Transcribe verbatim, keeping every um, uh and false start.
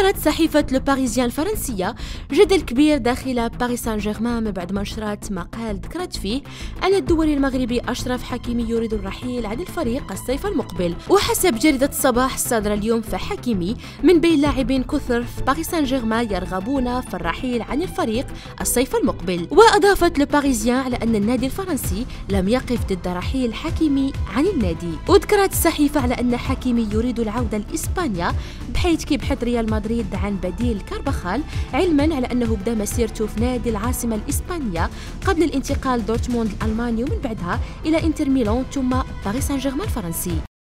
نشرت صحيفة لو باريزيان الفرنسية جدل كبير داخل باريس سان جيرمان من بعد ما نشرت مقال ذكرت فيه أن الدولي المغربي أشرف حكيمي يريد الرحيل عن الفريق الصيف المقبل. وحسب جريدة الصباح الصادرة اليوم فحكيمي من بين لاعبين كثر في باريس سان جيرمان يرغبون في الرحيل عن الفريق الصيف المقبل. وأضافت لو باريزيان على أن النادي الفرنسي لم يقف ضد رحيل حكيمي عن النادي. وذكرت الصحيفة على أن حكيمي يريد العودة لإسبانيا بحيث كيبحث ريال مدريد عن بديل كارباخال، علما على أنه بدأ مسيرته في نادي العاصمة الإسبانية قبل الانتقال دورتموند الألماني ومن بعدها إلى إنتر ميلان ثم باريس سان جيرمان الفرنسي.